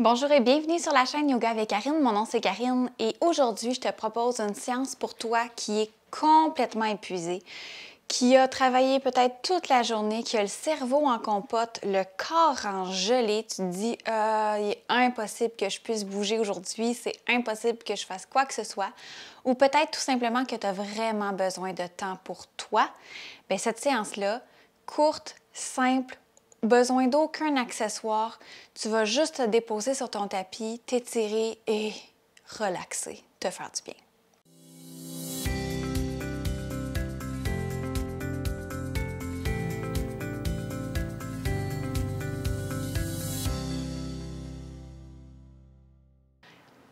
Bonjour et bienvenue sur la chaîne Yoga avec Karine. Mon nom c'est Karine et aujourd'hui je te propose une séance pour toi qui est complètement épuisée, qui a travaillé peut-être toute la journée, qui a le cerveau en compote, le corps en gelée. Tu te dis « il est impossible que je puisse bouger aujourd'hui, c'est impossible que je fasse quoi que ce soit » ou peut-être tout simplement que tu as vraiment besoin de temps pour toi. Bien, cette séance-là, courte, simple, besoin d'aucun accessoire, tu vas juste te déposer sur ton tapis, t'étirer et relaxer, te faire du bien.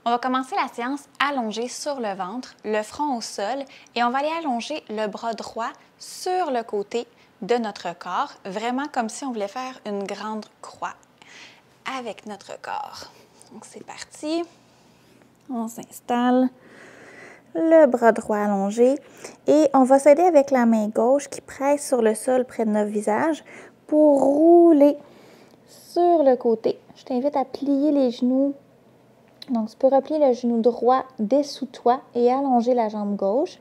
On va commencer la séance allongée sur le ventre, le front au sol et on va aller allonger le bras droit sur le côté de notre corps, vraiment comme si on voulait faire une grande croix avec notre corps. Donc c'est parti, on s'installe, le bras droit allongé et on va s'aider avec la main gauche qui presse sur le sol près de notre visage pour rouler sur le côté. Je t'invite à plier les genoux, donc tu peux replier le genou droit dessous toi et allonger la jambe gauche.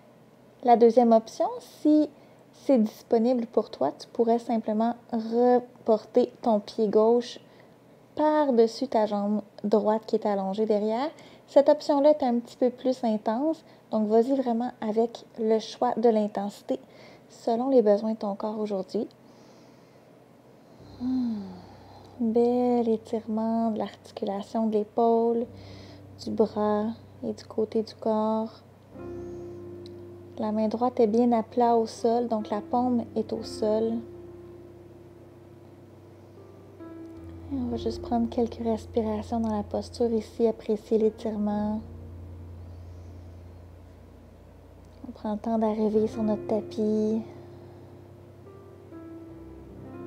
La deuxième option, si c'est disponible pour toi, tu pourrais simplement reporter ton pied gauche par-dessus ta jambe droite qui est allongée derrière. Cette option-là est un petit peu plus intense, donc vas-y vraiment avec le choix de l'intensité selon les besoins de ton corps aujourd'hui. Bel étirement de l'articulation de l'épaule, du bras et du côté du corps. La main droite est bien à plat au sol, donc la paume est au sol. Et on va juste prendre quelques respirations dans la posture ici, apprécier l'étirement. On prend le temps d'arriver sur notre tapis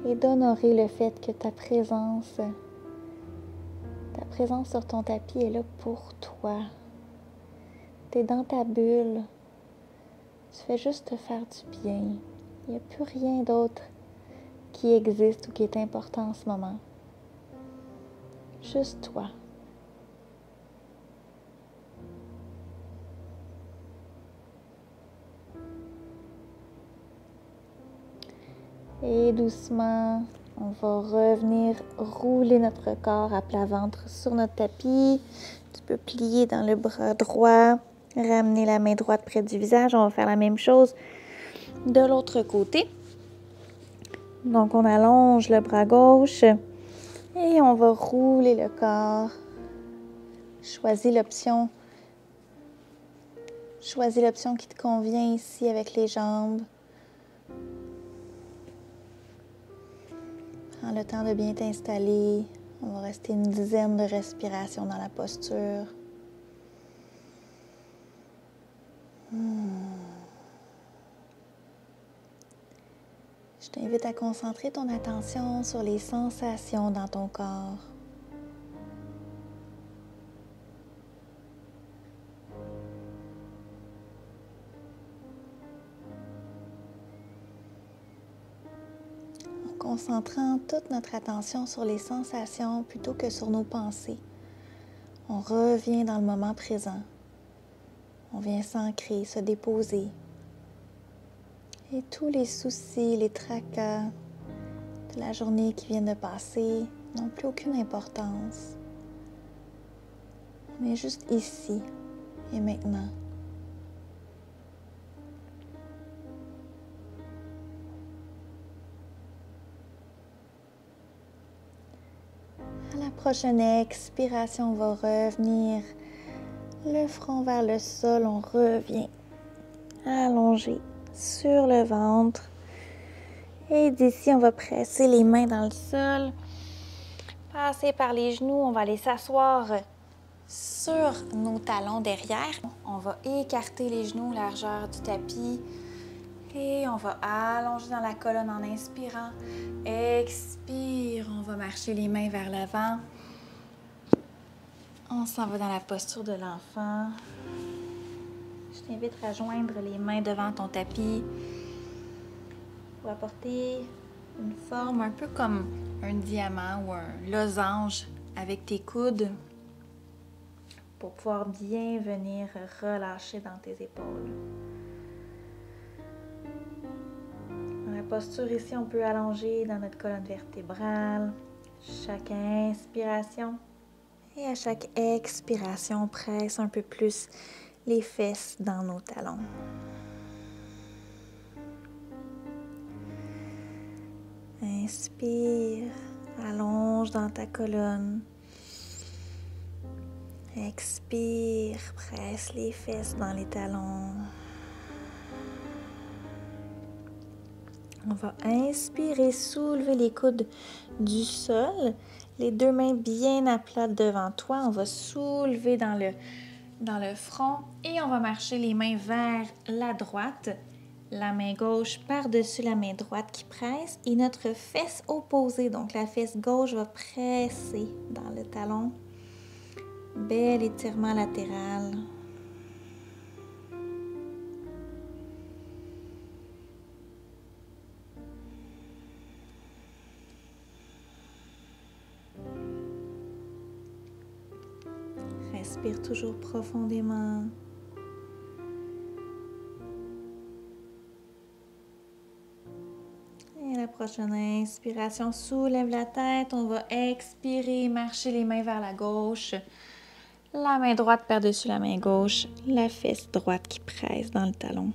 et d'honorer le fait que ta présence sur ton tapis est là pour toi. Tu es dans ta bulle. Tu fais juste te faire du bien. Il n'y a plus rien d'autre qui existe ou qui est important en ce moment. Juste toi. Et doucement, on va revenir rouler notre corps à plat ventre sur notre tapis. Tu peux plier dans le bras droit. Ramener la main droite près du visage. On va faire la même chose de l'autre côté. Donc, on allonge le bras gauche et on va rouler le corps. Choisis l'option qui te convient ici avec les jambes. Prends le temps de bien t'installer. On va rester une dizaine de respirations dans la posture. Je t'invite à concentrer ton attention sur les sensations dans ton corps. En concentrant toute notre attention sur les sensations plutôt que sur nos pensées, on revient dans le moment présent. On vient s'ancrer, se déposer. Et tous les soucis, les tracas de la journée qui viennent de passer n'ont plus aucune importance. On est juste ici et maintenant. À la prochaine expiration, on va revenir. Le front vers le sol, on revient allongé sur le ventre. Et d'ici, on va presser les mains dans le sol, passer par les genoux. On va aller s'asseoir sur nos talons derrière. On va écarter les genoux, largeur du tapis. Et on va allonger dans la colonne en inspirant. Expire, on va marcher les mains vers l'avant. On s'en va dans la posture de l'enfant. Je t'invite à joindre les mains devant ton tapis pour apporter une forme un peu comme un diamant ou un losange avec tes coudes pour pouvoir bien venir relâcher dans tes épaules. Dans la posture ici, on peut allonger dans notre colonne vertébrale. Chaque inspiration et à chaque expiration, on presse un peu plus les fesses dans nos talons. Inspire, allonge dans ta colonne. Expire, presse les fesses dans les talons. On va inspirer, soulever les coudes du sol, les deux mains bien à plat devant toi. On va soulever dans le front et on va marcher les mains vers la droite. La main gauche par-dessus la main droite qui presse et notre fesse opposée, donc la fesse gauche va presser dans le talon. Bel étirement latéral. Respire toujours profondément. Et à la prochaine inspiration, soulève la tête. On va expirer, marcher les mains vers la gauche. La main droite par-dessus la main gauche. La fesse droite qui presse dans le talon.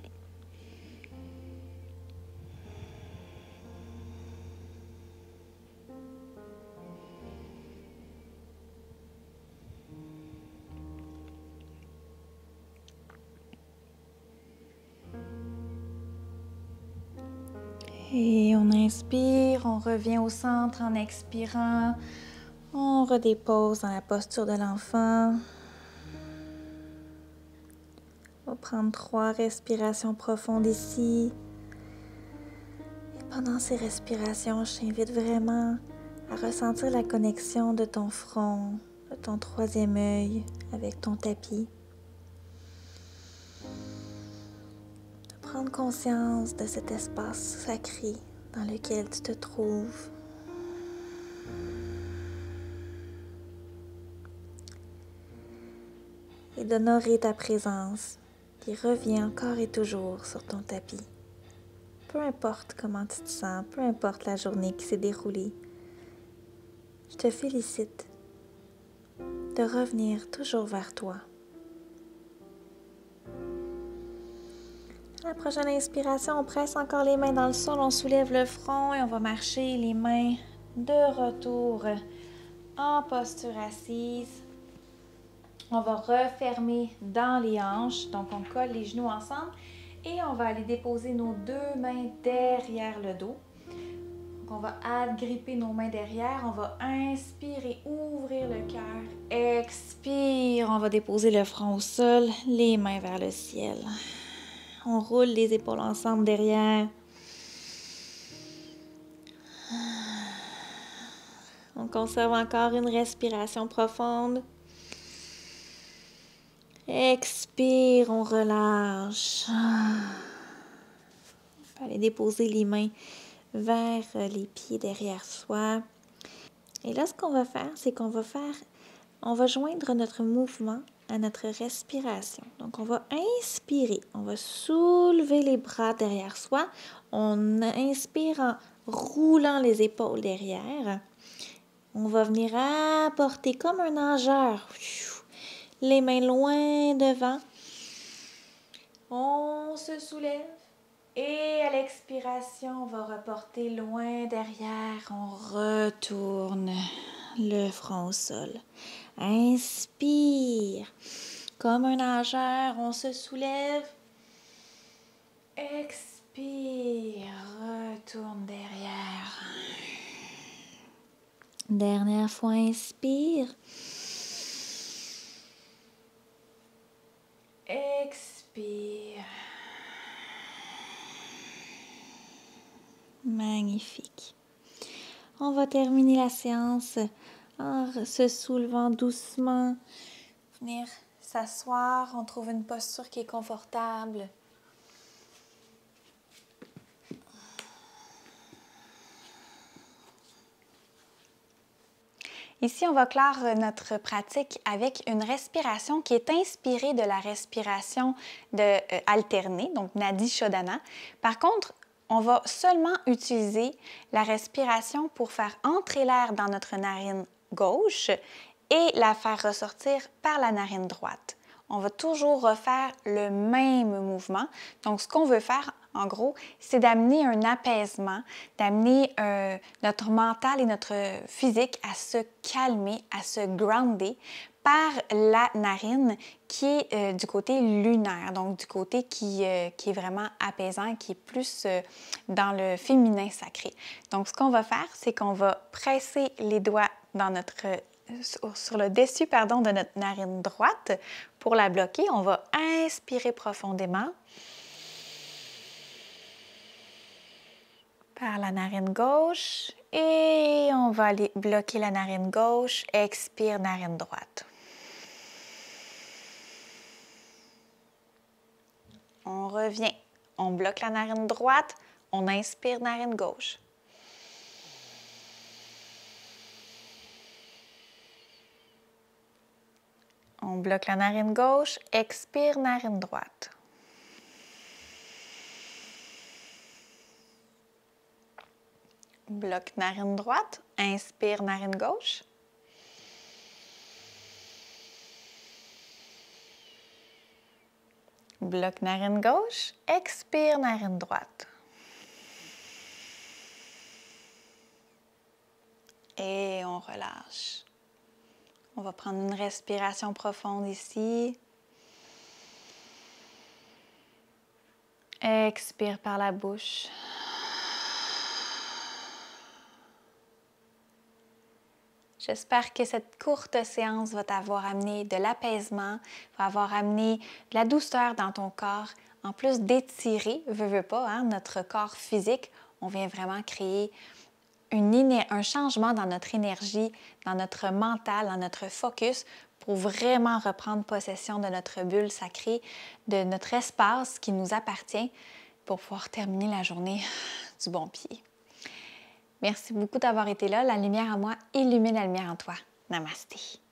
Et on inspire, on revient au centre en expirant. On redépose dans la posture de l'enfant. On va prendre 3 respirations profondes ici. Et pendant ces respirations, je t'invite vraiment à ressentir la connexion de ton front, de ton 3e œil avec ton tapis. Prendre conscience de cet espace sacré dans lequel tu te trouves. Et d'honorer ta présence qui revient encore et toujours sur ton tapis. Peu importe comment tu te sens, peu importe la journée qui s'est déroulée, je te félicite de revenir toujours vers toi. La prochaine inspiration, on presse encore les mains dans le sol, on soulève le front et on va marcher les mains de retour en posture assise. On va refermer dans les hanches, donc on colle les genoux ensemble et on va aller déposer nos 2 mains derrière le dos. Donc on va agripper nos mains derrière, on va inspirer, ouvrir le cœur, expire, on va déposer le front au sol, les mains vers le ciel. On roule les épaules ensemble derrière. On conserve encore une respiration profonde. Expire, on relâche. On va aller déposer les mains vers les pieds derrière soi. Et là, ce qu'on va faire, c'est qu'on va faire... On va joindre notre mouvement à notre respiration. Donc, on va inspirer. On va soulever les bras derrière soi. On inspire en roulant les épaules derrière. On va venir apporter comme un nageur. Les mains loin devant. On se soulève. Et à l'expiration, on va reporter loin derrière. On retourne le front au sol. Inspire. Comme un nageur, on se soulève. Expire. Retourne derrière. Dernière fois, inspire. Expire. Magnifique. On va terminer la séance en se soulevant doucement. Venir s'asseoir, on trouve une posture qui est confortable. Ici, on va clore notre pratique avec une respiration qui est inspirée de la respiration alternée, donc Nadi Shodhana. Par contre, on va seulement utiliser la respiration pour faire entrer l'air dans notre narine gauche et la faire ressortir par la narine droite. On va toujours refaire le même mouvement. Donc, ce qu'on veut faire, en gros, c'est d'amener un apaisement, d'amener notre mental et notre physique à se calmer, à se grounder par la narine qui est du côté lunaire, donc du côté qui est vraiment apaisant, qui est plus dans le féminin sacré. Donc, ce qu'on va faire, c'est qu'on va presser les doigts dans notre sur le dessus, pardon, de notre narine droite pour la bloquer. On va inspirer profondément par la narine gauche et on va aller bloquer la narine gauche, expire narine droite. On revient, on bloque la narine droite, on inspire narine gauche. On bloque la narine gauche, expire narine droite. Bloque narine droite, inspire narine gauche. Bloque narine gauche, expire narine droite. Et on relâche. On va prendre une respiration profonde ici. Expire par la bouche. J'espère que cette courte séance va t'avoir amené de l'apaisement, va avoir amené de la douceur dans ton corps. En plus d'étirer, veux pas, hein, notre corps physique, on vient vraiment créer un changement dans notre énergie, dans notre mental, dans notre focus pour vraiment reprendre possession de notre bulle sacrée, de notre espace qui nous appartient pour pouvoir terminer la journée du bon pied. Merci beaucoup d'avoir été là. La lumière en moi illumine la lumière en toi. Namasté.